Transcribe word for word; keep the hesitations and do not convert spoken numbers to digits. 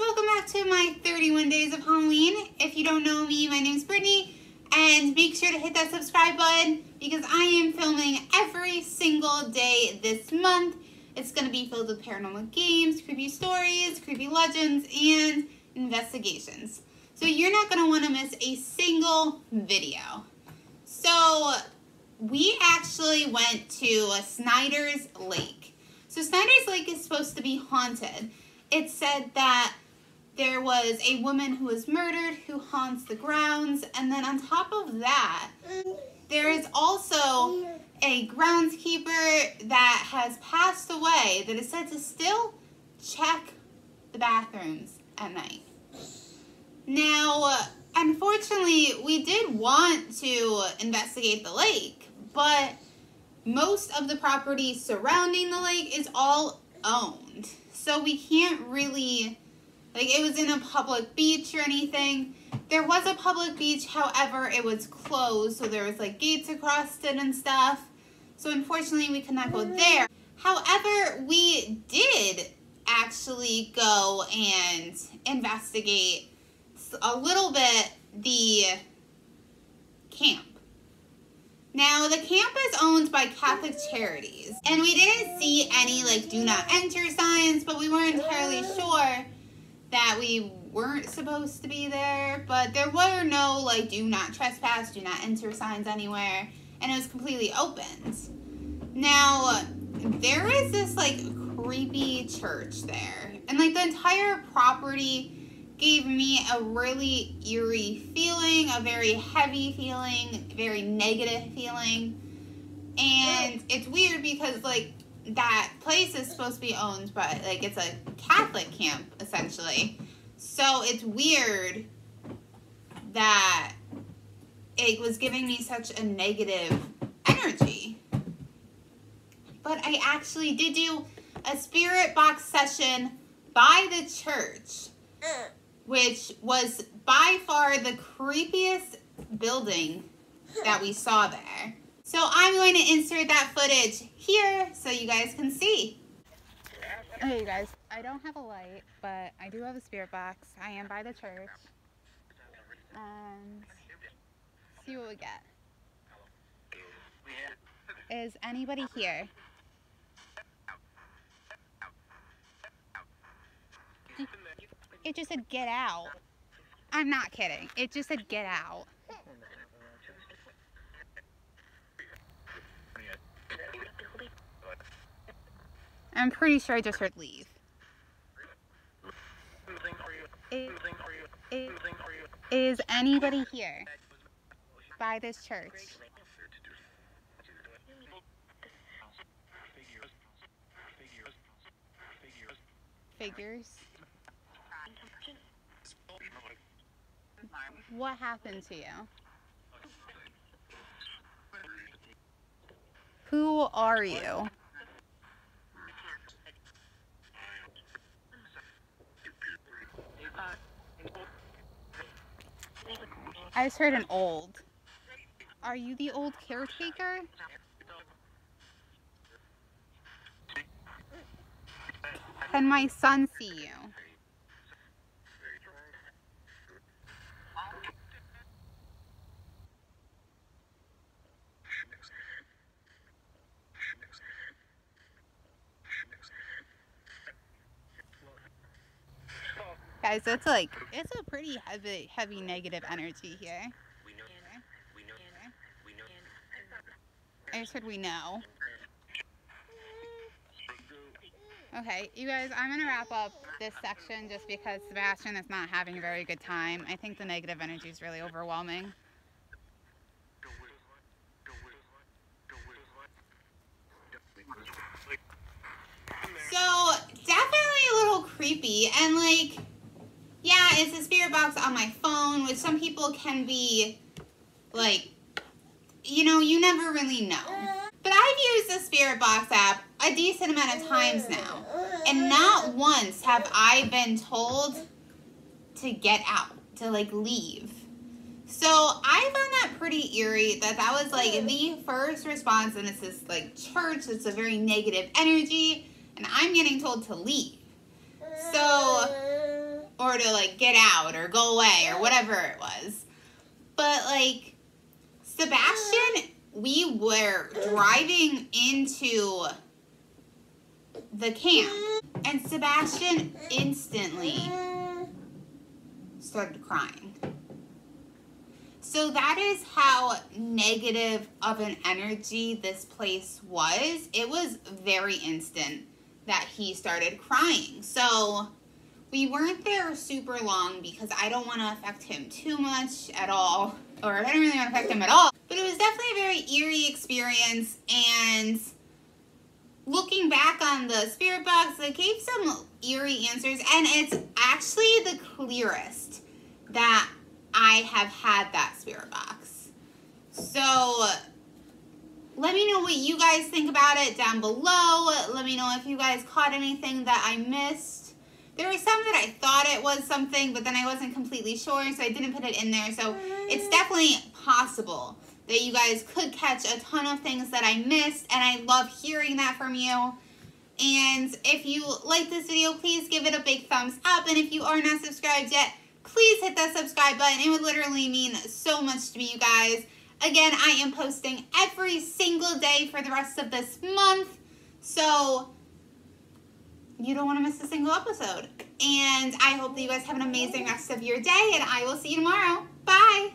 welcome back to my thirty-one days of Halloween. If you don't know me, my name's Brittany, and make sure to hit that subscribe button because I am filming every single day this month. It's going to be filled with paranormal games, creepy stories, creepy legends, and investigations. So you're not going to want to miss a single video. So we actually went to Snyder's Lake. So Snyder's Lake is supposed to be haunted. It said that there was a woman who was murdered who haunts the grounds. And then on top of that, there is also a groundskeeper that has passed away that is said to still check the bathrooms at night. Now, unfortunately, we did want to investigate the lake, but most of the property surrounding the lake is all owned. So we can't really, like, it was in a public beach or anything. There was a public beach, however, it was closed, so there was like gates across it and stuff. So unfortunately, we could not go there. However, we did actually go and investigate a little bit the camp. Now, the camp is owned by Catholic Charities, and we didn't see any, like, do not enter signs, but we weren't entirely sure that we weren't supposed to be there, but there were no, like, do not trespass, do not enter signs anywhere, and it was completely opened. Now, there is this, like, creepy church there, and, like, the entire property gave me a really eerie feeling, a very heavy feeling, very negative feeling. And it's weird because, like, that place is supposed to be owned by, like, it's a Catholic camp, essentially. So it's weird that it was giving me such a negative energy. But I actually did do a spirit box session by the church, which was by far the creepiest building that we saw there. So I'm going to insert that footage here so you guys can see. Okay, you guys, I don't have a light, but I do have a spirit box. I am by the church. And see what we get. Is anybody here? It just said get out. I'm not kidding. It just said get out. I'm pretty sure I just heard leave. Is, is, is anybody here by this church? Figures. What happened to you? Who are you? I just heard an old. Are you the old caretaker? Can my son see you? Guys, that's like, it's a pretty heavy, heavy negative energy here. We know, we know, we know. I just heard we know. Okay, you guys, I'm going to wrap up this section just because Sebastian is not having a very good time. I think the negative energy is really overwhelming. So, definitely a little creepy, and like, yeah, it's a spirit box on my phone, which some people can be, like, you know, you never really know. But I've used the Spirit Box app a decent amount of times now, and not once have I been told to get out, to, like, leave. So I found that pretty eerie that that was, like, the first response, and it's this, like, church, it's a very negative energy, and I'm getting told to leave. So to like get out or go away or whatever it was. But like Sebastian, we were driving into the camp and Sebastian instantly started crying. So that is how negative of an energy this place was. It was very instant that he started crying. So we weren't there super long because I don't want to affect him too much at all, or I don't really want to affect him at all. But it was definitely a very eerie experience, and looking back on the spirit box, it gave some eerie answers, and it's actually the clearest that I have had that spirit box. So let me know what you guys think about it down below. Let me know if you guys caught anything that I missed. There was some that I thought it was something, but then I wasn't completely sure, so I didn't put it in there. So it's definitely possible that you guys could catch a ton of things that I missed, and I love hearing that from you. And if you like this video, please give it a big thumbs up. And if you are not subscribed yet, please hit that subscribe button. It would literally mean so much to me, you guys. Again, I am posting every single day for the rest of this month, so you don't want to miss a single episode. And I hope that you guys have an amazing rest of your day, and I will see you tomorrow. Bye!